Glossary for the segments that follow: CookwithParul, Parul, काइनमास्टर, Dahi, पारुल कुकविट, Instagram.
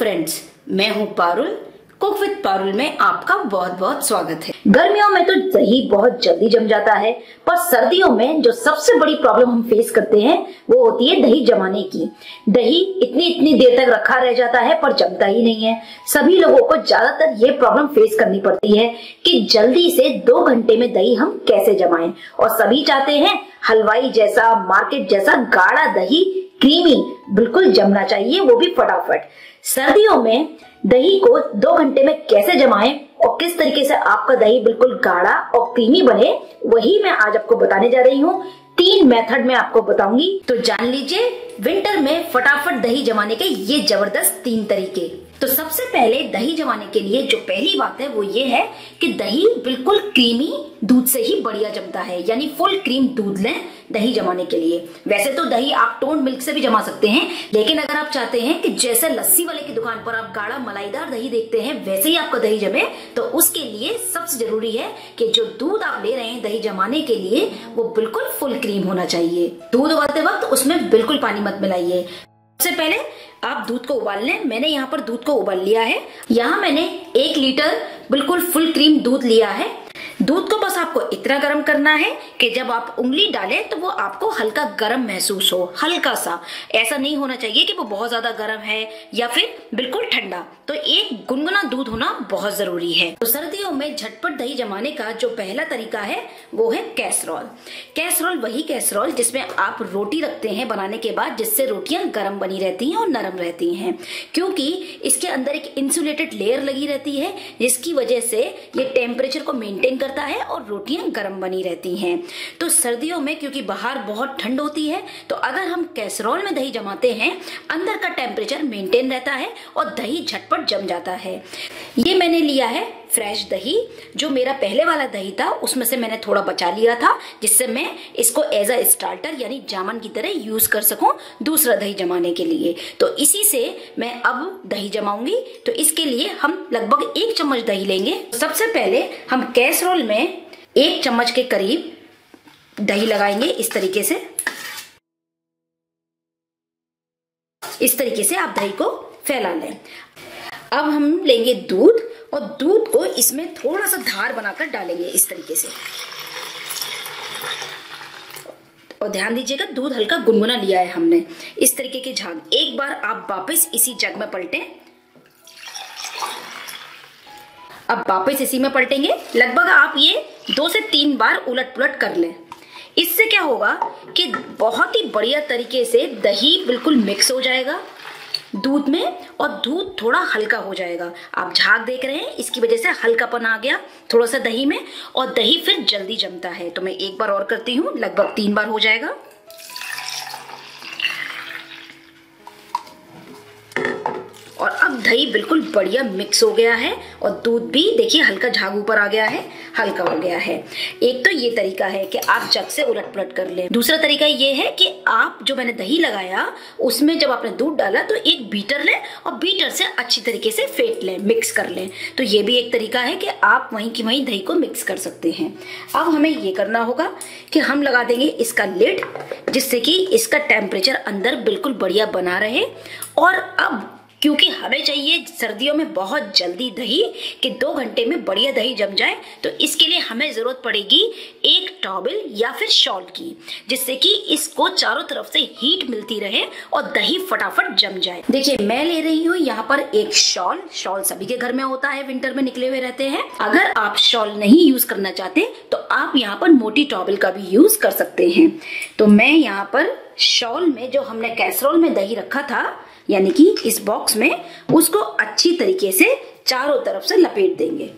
Friends, मैं हूं पारुल। कुकविट पारुल में आपका बहुत बहुत स्वागत है। गर्मियों में तो दही बहुत जल्दी जम जाता है, पर सर्दियों में जो सबसे बड़ी प्रॉब्लम हम फेस करते हैं वो होती है दही जमाने की। दही इतनी देर तक रखा रह जाता है पर जमता ही नहीं है। सभी लोगों को ज्यादातर ये प्रॉब्लम फेस करनी पड़ती है कि जल्दी से 2 घंटे में दही हम कैसे जमाएं, और सभी चाहते हैं हलवाई जैसा, मार्केट जैसा गाढ़ा दही, क्रीमी बिल्कुल जमना चाहिए, वो भी फटाफट। सर्दियों में दही को 2 घंटे में कैसे जमाएं और किस तरीके से आपका दही बिल्कुल गाढ़ा और क्रीमी बने, वही मैं आज आपको बताने जा रही हूँ। 3 मेथड में आपको बताऊंगी, तो जान लीजिए विंटर में फटाफट दही जमाने के ये जबरदस्त 3 तरीके। तो सबसे पहले दही जमाने के लिए जो पहली बात है वो ये है कि दही बिल्कुल क्रीमी दूध से ही बढ़िया जमता है, यानी फुल क्रीम दूध लें दही जमाने के लिए। वैसे तो दही आप टोंड मिल्क से भी जमा सकते हैं, लेकिन अगर आप चाहते हैं कि जैसे लस्सी वाले की दुकान पर आप गाढ़ा मलाईदार दही देखते हैं वैसे ही आपका दही जमे, तो उसके लिए सबसे जरूरी है कि जो दूध आप ले रहे हैं दही जमाने के लिए वो बिल्कुल फुल क्रीम होना चाहिए। दूध उबालते वक्त उसमें बिल्कुल पानी मत मिलाइए। सबसे पहले आप दूध को उबाल लें। मैंने यहाँ पर दूध को उबाल लिया है। यहाँ मैंने 1 लीटर बिल्कुल फुल क्रीम दूध लिया है। दूध को बस आपको इतना गर्म करना है कि जब आप उंगली डालें तो वो आपको हल्का गर्म महसूस हो, हल्का सा। ऐसा नहीं होना चाहिए कि वो बहुत ज्यादा गर्म है या फिर बिल्कुल ठंडा, तो एक गुनगुना दूध होना बहुत जरूरी है। तो सर्दियों में झटपट दही जमाने का जो पहला तरीका है वो है कैसरोल। कैसरोल वही कैसरोल जिसमें आप रोटी रखते हैं बनाने के बाद, जिससे रोटियां गर्म बनी रहती हैं और नरम रहती हैं, क्योंकि इसके अंदर एक इंसुलेटेड लेयर लगी रहती है जिसकी वजह से ये टेम्परेचर को मेंटेन करता है और रोटियां गर्म बनी रहती हैं। तो सर्दियों में क्योंकि बाहर बहुत ठंड होती है, तो अगर हम कैसरोल में दही जमाते हैं अंदर का टेम्परेचर मेंटेन रहता है और दही झटपट जम जाता है। ये मैंने लिया है फ्रेश दही। जो मेरा पहले वाला दही था उसमें से मैंने थोड़ा बचा लिया था, जिससे मैं इसको एज अ स्टार्टर यानी जामन की तरह यूज कर सकूं दूसरा दही जमाने के लिए। तो इसी से मैं अब दही जमाऊंगी। तो इसके लिए हम लगभग 1 चम्मच दही लेंगे। सबसे पहले हम कैसरोल में 1 चम्मच के करीब दही लगाएंगे। इस तरीके से आप दही को फैला लें। अब हम लेंगे दूध और दूध को इसमें थोड़ा सा धार बनाकर डालेंगे, इस तरीके से। और ध्यान दीजिएगा दूध हल्का गुनगुना लिया है हमने, इस तरीके की झाग। एक बार आप वापस इसी जग में पलटें। अब वापस इसी में पलटेंगे। लगभग आप ये 2 से 3 बार उलट पुलट कर लें। इससे क्या होगा कि बहुत ही बढ़िया तरीके से दही बिल्कुल मिक्स हो जाएगा दूध में, और दूध थोड़ा हल्का हो जाएगा। आप झाग देख रहे हैं, इसकी वजह से हल्कापन आ गया थोड़ा सा दही में, और दही फिर जल्दी जमता है। तो मैं एक बार और करती हूँ, लगभग 3 बार हो जाएगा। और अब दही बिल्कुल बढ़िया मिक्स हो गया है और दूध भी देखिए हल्का झाग ऊपर आ गया है, हल्का हो गया है। एक तो ये तरीका है कि आप जग से उलट पुलट कर लें। दूसरा तरीका ये है कि आप जो मैंने दही लगाया उसमें जब आपने दूध डाला तो एक बीटर लें और बीटर से अच्छी तरीके से फेंट लें, मिक्स कर लें। तो ये भी एक तरीका है कि आप वहीं की वहीं दही को मिक्स कर सकते हैं। अब हमें ये करना होगा कि हम लगा देंगे इसका लिड, जिससे कि इसका टेम्परेचर अंदर बिल्कुल बढ़िया बना रहे। और अब क्योंकि हमें चाहिए सर्दियों में बहुत जल्दी दही कि 2 घंटे में बढ़िया दही जम जाए, तो इसके लिए हमें ज़रूरत पड़ेगी एक टॉवेल या फिर शॉल की, जिससे कि इसको चारों तरफ से हीट मिलती रहे और दही फटाफट जम जाए। देखिए मैं ले रही हूँ यहाँ पर एक शॉल। शॉल सभी के घर में होता है, विंटर में निकले हुए रहते हैं। अगर आप शॉल नहीं यूज करना चाहते तो आप यहाँ पर मोटी टॉवेल का भी यूज कर सकते हैं। तो मैं यहाँ पर शॉल में जो हमने कैसरोल में दही रखा था, यानी कि इस बॉक्स में, उसको अच्छी तरीके से चारों तरफ से लपेट देंगे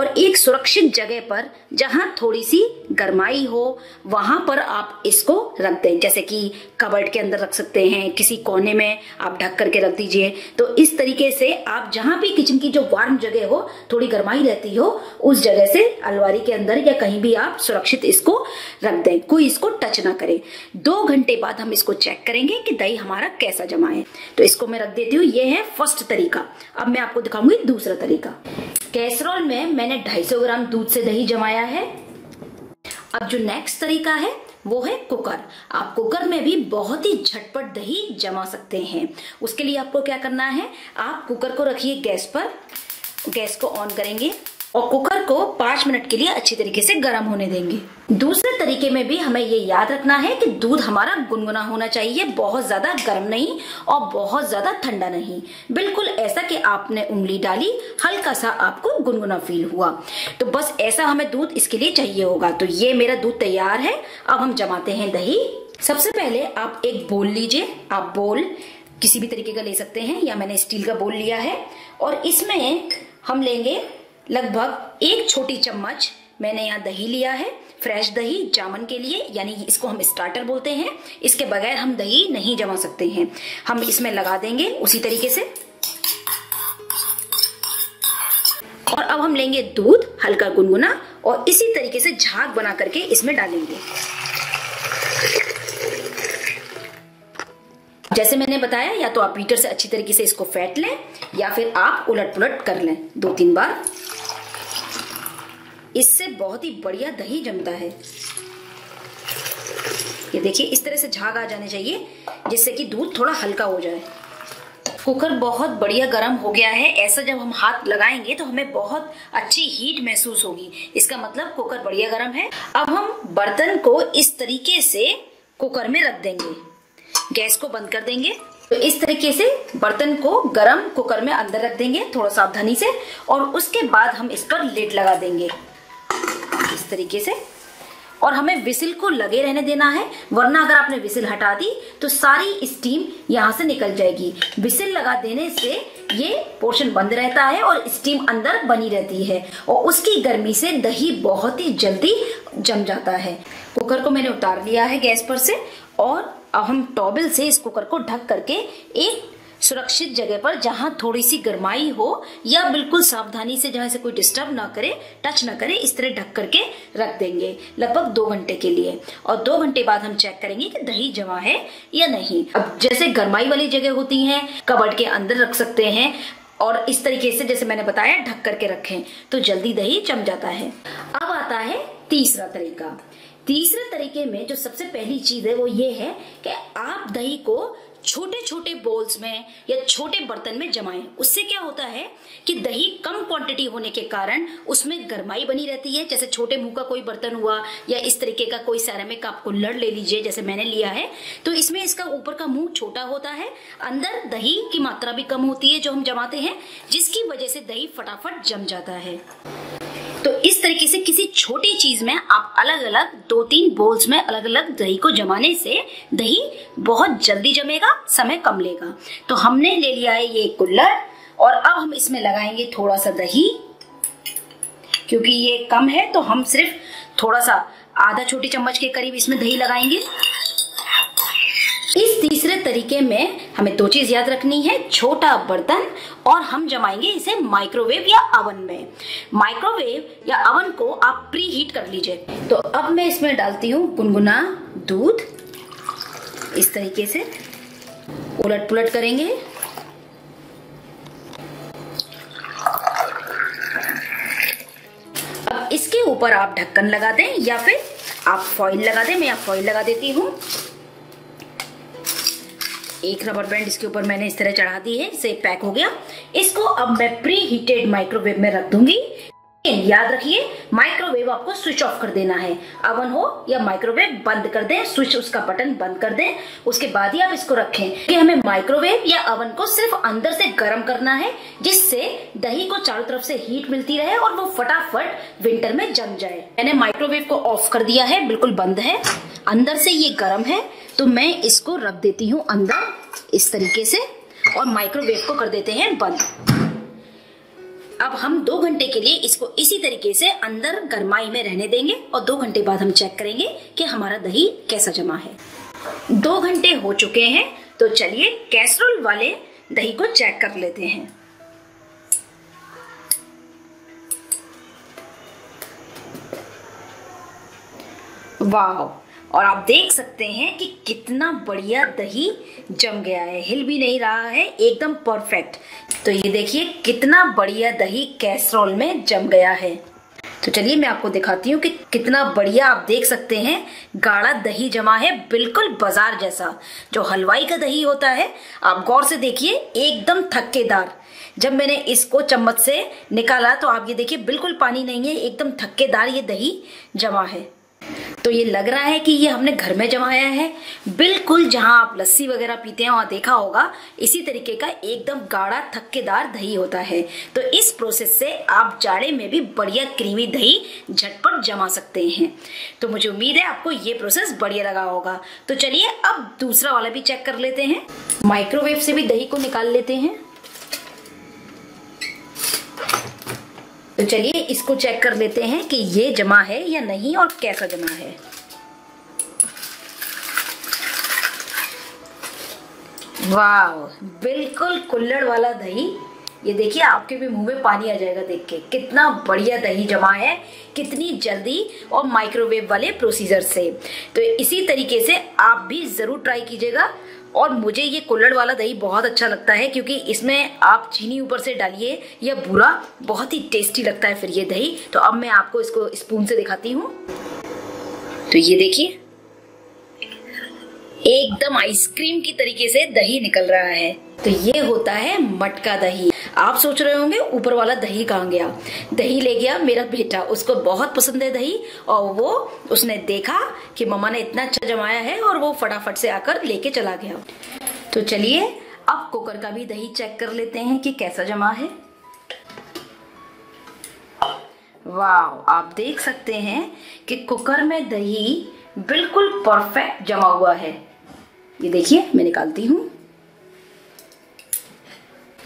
और एक सुरक्षित जगह पर जहां थोड़ी सी गर्माई हो वहां पर आप इसको रख दें। जैसे कि कबर्ड के अंदर रख सकते हैं, किसी कोने में आप ढक करके रख दीजिए। तो इस तरीके से आप जहां भी किचन की जो वार्म जगह हो, थोड़ी गर्माई रहती हो, उस जगह से अलमारी के अंदर या कहीं भी आप सुरक्षित इसको रख दें, कोई इसको टच ना करे। 2 घंटे बाद हम इसको चेक करेंगे कि दही हमारा कैसा जमा है। तो इसको मैं रख देती हूँ। ये है फर्स्ट तरीका। अब मैं आपको दिखाऊंगी दूसरा तरीका। कैसरोल में मैंने 250 ग्राम दूध से दही जमाया है। अब जो नेक्स्ट तरीका है वो है कुकर। आप कुकर में भी बहुत ही झटपट दही जमा सकते हैं। उसके लिए आपको क्या करना है, आप कुकर को रखिए गैस पर, गैस को ऑन करेंगे और कुकर को 5 मिनट के लिए अच्छी तरीके से गर्म होने देंगे। दूसरे तरीके में भी हमें ये याद रखना है कि दूध हमारा गुनगुना होना चाहिए, बहुत ज्यादा गर्म नहीं और बहुत ज्यादा ठंडा नहीं, बिल्कुल ऐसा कि आपने उंगली डाली हल्का सा आपको गुनगुना फील हुआ, तो बस ऐसा हमें दूध इसके लिए चाहिए होगा। तो ये मेरा दूध तैयार है, अब हम जमाते हैं दही। सबसे पहले आप एक बोल लीजिए, आप बोल किसी भी तरीके का ले सकते हैं, या मैंने स्टील का बोल लिया है, और इसमें हम लेंगे लगभग 1 छोटी चम्मच, मैंने यहाँ दही लिया है, फ्रेश दही जामन के लिए, यानी इसको हम स्टार्टर बोलते हैं, इसके बगैर हम दही नहीं जमा सकते हैं। हम इसमें लगा देंगे उसी तरीके से। और अब हम लेंगे दूध हल्का गुनगुना और इसी तरीके से झाग बना करके इसमें डालेंगे। जैसे मैंने बताया, या तो आप बीटर से अच्छी तरीके से इसको फेंट लें या फिर आप उलट पुलट कर लें 2-3 बार, इससे बहुत ही बढ़िया दही जमता है। ये देखिए, इस तरह से झाग आ जाने चाहिए जिससे कि दूध थोड़ा हल्का हो जाए। कुकर बहुत बढ़िया गर्म हो गया है, ऐसा जब हम हाथ लगाएंगे तो हमें बहुत अच्छी हीट महसूस होगी, इसका मतलब कुकर बढ़िया गर्म है। अब हम बर्तन को इस तरीके से कुकर में रख देंगे, गैस को बंद कर देंगे। तो इस तरीके से बर्तन को गरम कुकर में अंदर रख देंगे, थोड़ा सावधानी से, और उसके बाद हम इस पर लीड लगा देंगे इस तरीके से, और हमें विसिल को लगे रहने देना है, वरना अगर आपने विसिल हटा दी तो सारी स्टीम यहाँ से निकल जाएगी। विसिल लगा देने से ये पोर्शन बंद रहता है और स्टीम अंदर बनी रहती है और उसकी गर्मी से दही बहुत ही जल्दी जम जाता है। कुकर को मैंने उतार लिया है गैस पर से, और अब हम टॉवेल से इस कुकर को ढक करके एक सुरक्षित जगह पर, जहां थोड़ी सी गर्माई हो या बिल्कुल सावधानी से, जहां से कोई डिस्टर्ब ना करे, टच ना करे, इस तरह ढक करके रख देंगे लगभग 2 घंटे के लिए। और 2 घंटे बाद हम चेक करेंगे कि दही जमा है या नहीं। अब जैसे गर्माई वाली जगह होती है, कबर्ड के अंदर रख सकते हैं, और इस तरीके से जैसे मैंने बताया ढक करके रखें तो जल्दी दही जम जाता है। अब आता है तीसरा तरीका। तीसरे तरीके में जो सबसे पहली चीज है वो ये है कि आप दही को छोटे छोटे बोल्स में या छोटे बर्तन में जमाएं। उससे क्या होता है कि दही कम क्वांटिटी होने के कारण उसमें गर्माई बनी रहती है। जैसे छोटे मुंह का कोई बर्तन हुआ या इस तरीके का कोई सेरेमिक आप कुल्हड़ ले लीजिए, जैसे मैंने लिया है, तो इसमें इसका ऊपर का मुंह छोटा होता है, अंदर दही की मात्रा भी कम होती है जो हम जमाते हैं, जिसकी वजह से दही फटाफट जम जाता है। तो इस तरीके से किसी छोटी चीज में आप अलग अलग 2-3 बोल्स में अलग अलग दही को जमाने से दही बहुत जल्दी जमेगा, समय कम लेगा। तो हमने ले लिया है ये कुल्हड़ और अब हम इसमें लगाएंगे थोड़ा सा दही, क्योंकि ये कम है तो हम सिर्फ थोड़ा सा 1/2 छोटी चम्मच के करीब इसमें दही लगाएंगे। इस तीसरे तरीके में हमें 2 चीज याद रखनी है, छोटा बर्तन, और हम जमाएंगे इसे माइक्रोवेव या अवन में। माइक्रोवेव या अवन को आप प्री हीट कर लीजिए। तो अब मैं इसमें डालती हूँ गुनगुना दूध, इस तरीके से उलट पुलट करेंगे। अब इसके ऊपर आप ढक्कन लगा दें या फिर आप फॉइल लगा दें, मैं यहाँ फॉइल लगा देती हूँ। एक रबर बैंड इसके ऊपर मैंने इस तरह चढ़ा दी है, इसे पैक हो गया। इसको अब मैं प्री हीटेड माइक्रोवेव में रख दूंगी। याद रखिए, माइक्रोवेव आपको स्विच ऑफ कर देना है। अवन हो या माइक्रोवेव बंद कर दें, स्विच उसका बटन बंद कर दें, उसके बाद ही आप इसको रखें, कि हमें माइक्रोवेव या अवन को सिर्फ अंदर से गर्म करना है, जिससे दही को चारों तरफ से हीट मिलती रहे और वो फटाफट विंटर में जम जाए। मैंने माइक्रोवेव को ऑफ कर दिया है, बिल्कुल बंद है, अंदर से ये गर्म है, तो मैं इसको रख देती हूँ अंदर इस तरीके से और माइक्रोवेव को कर देते हैं बंद। अब हम 2 घंटे के लिए इसको इसी तरीके से अंदर गर्माई में रहने देंगे और 2 घंटे बाद हम चेक करेंगे कि हमारा दही कैसा जमा है। 2 घंटे हो चुके हैं, तो चलिए कैसरोल वाले दही को चेक कर लेते हैं। वाओ, और आप देख सकते हैं कि कितना बढ़िया दही जम गया है, हिल भी नहीं रहा है, एकदम परफेक्ट। तो ये देखिए कितना बढ़िया दही कैसरोल में जम गया है। तो चलिए मैं आपको दिखाती हूँ कि कितना बढ़िया आप देख सकते हैं गाढ़ा दही जमा है, बिल्कुल बाजार जैसा। जो हलवाई का दही होता है, आप गौर से देखिए, एकदम थक्केदार। जब मैंने इसको चम्मच से निकाला तो आप ये देखिए, बिल्कुल पानी नहीं है, एकदम थक्केदार ये दही जमा है। तो ये लग रहा है कि ये हमने घर में जमाया है। बिल्कुल जहाँ आप लस्सी वगैरह पीते हैं वहाँ देखा होगा, इसी तरीके का एकदम गाढ़ा थक्केदार दही होता है। तो इस प्रोसेस से आप जाड़े में भी बढ़िया क्रीमी दही झटपट जमा सकते हैं। तो मुझे उम्मीद है आपको ये प्रोसेस बढ़िया लगा होगा। तो चलिए अब दूसरा वाला भी चेक कर लेते हैं। माइक्रोवेव से भी दही को निकाल लेते हैं। तो चलिए इसको चेक कर लेते हैं कि ये जमा है या नहीं और कैसा जमा है। वाह, बिल्कुल कुल्लड़ वाला दही। ये देखिए, आपके भी मुंह में पानी आ जाएगा देख के, कितना बढ़िया दही जमा है, कितनी जल्दी और माइक्रोवेव वाले प्रोसीजर से। तो इसी तरीके से आप भी जरूर ट्राई कीजिएगा। और मुझे ये कुल्हड़ वाला दही बहुत अच्छा लगता है, क्योंकि इसमें आप चीनी ऊपर से डालिए या बूरा, बहुत ही टेस्टी लगता है फिर ये दही। तो अब मैं आपको इसको स्पून से दिखाती हूँ। तो ये देखिए, एकदम आइसक्रीम की तरीके से दही निकल रहा है। तो ये होता है मटका दही। आप सोच रहे होंगे ऊपर वाला दही कहाँ गया। दही ले गया मेरा बेटा, उसको बहुत पसंद है दही, और वो उसने देखा कि मम्मा ने इतना अच्छा जमाया है और वो फटाफट से आकर लेके चला गया। तो चलिए अब कुकर का भी दही चेक कर लेते हैं कि कैसा जमा है। वाह, आप देख सकते हैं कि कुकर में दही बिल्कुल परफेक्ट जमा हुआ है। ये देखिए, मैं निकालती हूँ।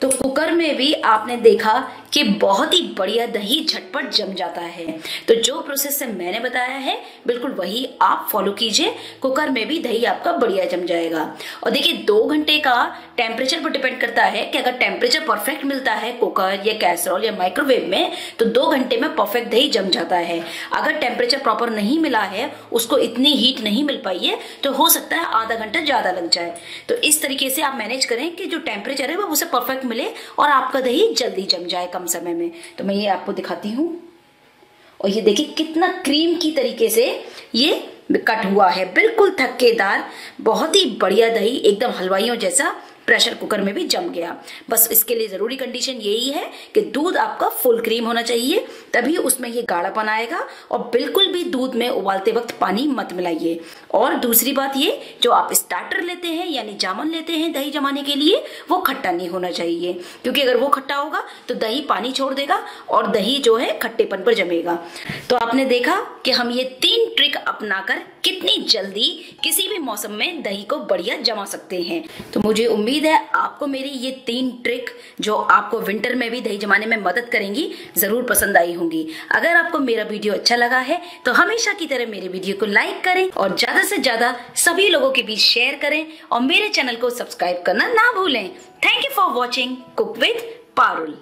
तो कुकर में भी आपने देखा कि बहुत ही बढ़िया दही झटपट जम जाता है। तो जो प्रोसेस से मैंने बताया है, बिल्कुल वही आप फॉलो कीजिए। कुकर में भी दही आपका बढ़िया जम जाएगा। और देखिए, 2 घंटे का टेम्परेचर पर डिपेंड करता है कि अगर टेम्परेचर परफेक्ट मिलता है कुकर या कैसरोल या माइक्रोवेव में, तो 2 घंटे में परफेक्ट दही जम जाता है। अगर टेम्परेचर प्रॉपर नहीं मिला है, उसको इतनी हीट नहीं मिल पाई है, तो हो सकता है आधा घंटा ज़्यादा लग जाए। तो इस तरीके से आप मैनेज करें कि जो टेम्परेचर है वो उसे परफेक्ट मिले और आपका दही जल्दी जम जाए कम समय में। तो मैं ये आपको दिखाती हूँ। और ये देखिए, कितना क्रीम की तरीके से ये कट हुआ है, बिल्कुल थक्केदार, बहुत ही बढ़िया दही, एकदम हलवाइयों जैसा प्रेशर कुकर में भी जम गया। बस इसके लिए जरूरी कंडीशन यही है कि दूध आपका फुल क्रीम होना चाहिए, तभी उसमें ये गाढ़ापन आएगा। और बिल्कुल भी दूध में उबालते वक्त पानी मत मिलाइए। और दूसरी बात, ये जो आप स्टार्टर लेते हैं यानी जामुन लेते हैं दही जमाने के लिए, वो खट्टा नहीं होना चाहिए, क्योंकि अगर वो खट्टा होगा तो दही पानी छोड़ देगा और दही जो है खट्टेपन पर जमेगा। तो आपने देखा कि हम ये 3 ट्रिक अपनाकर कितनी जल्दी किसी भी मौसम में दही को बढ़िया जमा सकते हैं। तो मुझे उम्मीद है आपको मेरी ये 3 ट्रिक, जो आपको विंटर में भी दही जमाने में मदद करेंगी, जरूर पसंद आई होंगी। अगर आपको मेरा वीडियो अच्छा लगा है तो हमेशा की तरह मेरे वीडियो को लाइक करें और ज्यादा से ज्यादा सभी लोगों के बीच शेयर करें, और मेरे चैनल को सब्सक्राइब करना ना भूलें। Thank you for watching cook with Parul.